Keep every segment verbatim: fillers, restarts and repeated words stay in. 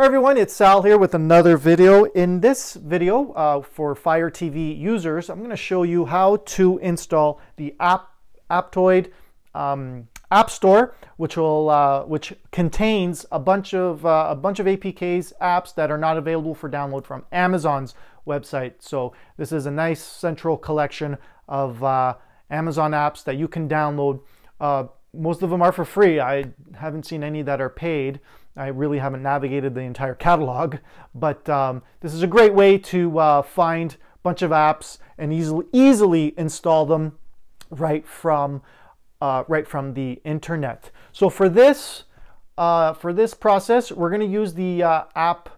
Hi everyone, it's Sal here with another video. In this video uh, for Fire T V users, I'm going to show you how to install the app, Aptoide um, Appstore, which will uh, which contains a bunch of uh, a bunch of A P Ks apps that are not available for download from Amazon's website. So this is a nice central collection of uh, Amazon apps that you can download. Uh, most of them are for free. I haven't seen any that are paid. I really haven't navigated the entire catalog, but um, this is a great way to uh, find a bunch of apps and easily easily install them right from uh, right from the internet. So for this uh, for this process, we're going to use the uh, app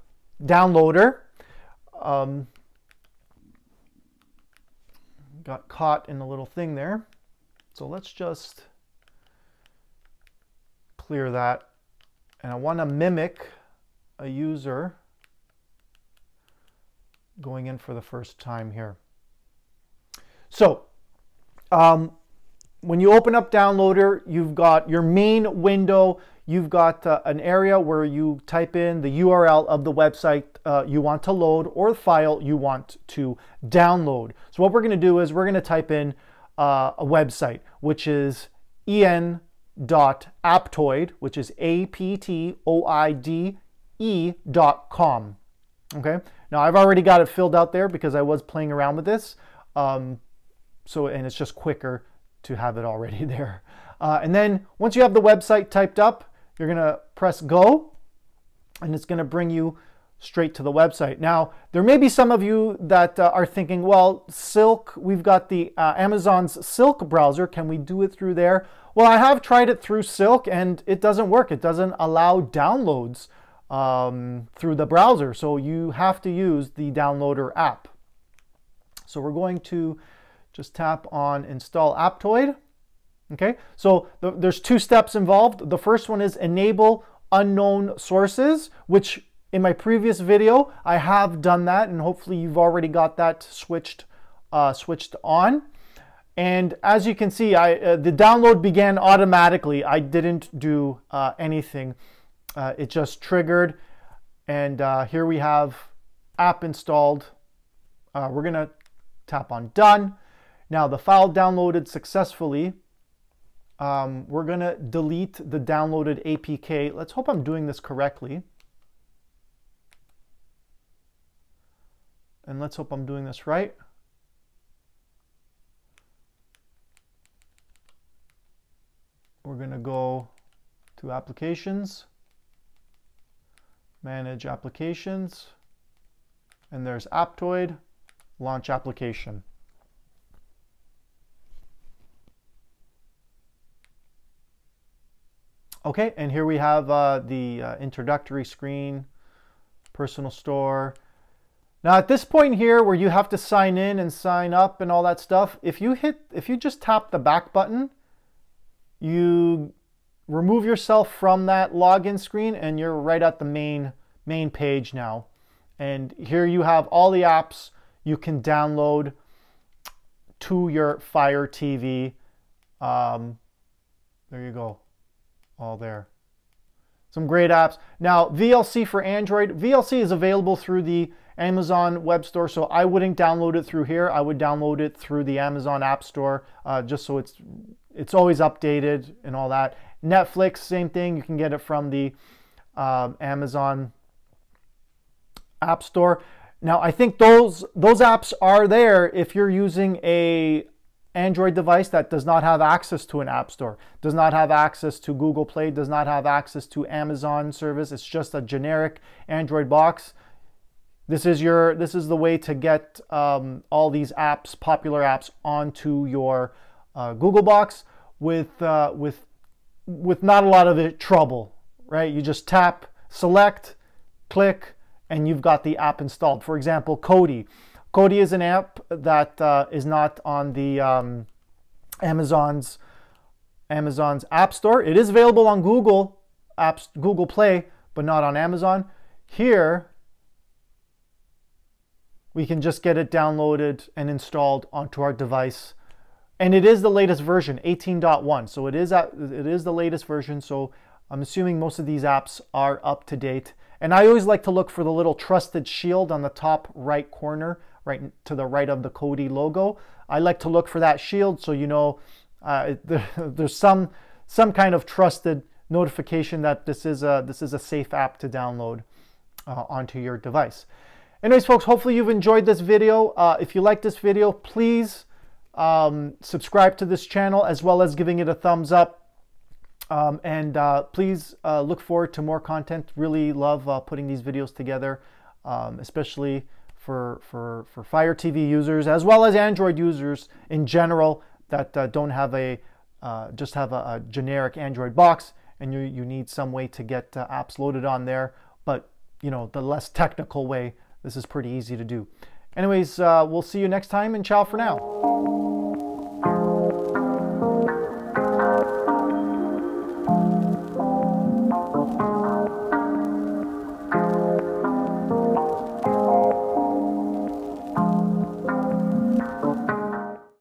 downloader. Um, got caught in a little thing there, so let's just clear that. And I want to mimic a user going in for the first time here. So um, when you open up Downloader, you've got your main window. You've got uh, an area where you type in the U R L of the website uh, you want to load or the file you want to download. So what we're going to do is we're going to type in uh, a website, which is en. dot aptoide, which is A P T O I D E dot com. Okay, now I've already got it filled out there because I was playing around with this, um, so and it's just quicker to have it already there. Uh, and then once you have the website typed up, you're gonna press go, and it's gonna bring you straight to the website. Now, there may be some of you that uh, are thinking, well, Silk, we've got the uh, Amazon's Silk browser, can we do it through there? Well, I have tried it through Silk and it doesn't work. It doesn't allow downloads um, through the browser, so you have to use the Downloader app. So we're going to just tap on Install Aptoide. Okay, so th there's two steps involved. The first one is enable unknown sources, which in my previous video, I have done that, and hopefully you've already got that switched uh, switched on. And as you can see, I, uh, the download began automatically. I didn't do uh, anything. Uh, it just triggered. And uh, here we have app installed. Uh, we're going to tap on done. Now the file downloaded successfully. Um, we're going to delete the downloaded A P K. Let's hope I'm doing this correctly. And let's hope I'm doing this right. We're going to go to applications, manage applications, and there's Aptoide, launch application. Okay, and here we have uh, the uh, introductory screen, personal store. Now at this point here where you have to sign in and sign up and all that stuff, if you hit, if you just tap the back button, you remove yourself from that login screen and you're right at the main, main page now. And here you have all the apps you can download to your Fire T V. Um, there you go, all there. Some great apps. Now, V L C for Android. V L C is available through the Amazon Web Store, so I wouldn't download it through here. I would download it through the Amazon App Store, uh, just so it's it's always updated and all that. Netflix, same thing. You can get it from the uh, Amazon App Store. Now, I think those those apps are there if you're using a Android device that does not have access to an app store, does not have access to Google Play, does not have access to Amazon service. It's just a generic Android box. This is your this is the way to get um, all these apps, popular apps, onto your uh, Google box with uh, with with not a lot of it, trouble, right? You just tap, select, click, and you've got the app installed. For example, Kodi. Kodi is an app that uh, is not on the um, Amazon's Amazon's App Store. It is available on Google apps, Google Play, but not on Amazon. Here, we can just get it downloaded and installed onto our device, and it is the latest version, eighteen point one. So it is at, it is the latest version. So I'm assuming most of these apps are up to date. And I always like to look for the little trusted shield on the top right corner, right to the right of the Kodi logo. I like to look for that shield so you know uh, there, there's some some kind of trusted notification that this is a this is a safe app to download uh, onto your device. Anyways, folks, hopefully you've enjoyed this video. Uh, if you like this video, please um, subscribe to this channel as well as giving it a thumbs up. Um, and uh, please uh, look forward to more content. Really love uh, putting these videos together, um, especially for, for, for Fire T V users as well as Android users in general that uh, don't have a, uh, just have a, a generic Android box and you, you need some way to get uh, apps loaded on there. But, you know, the less technical way, this is pretty easy to do. Anyways, uh, we'll see you next time and ciao for now.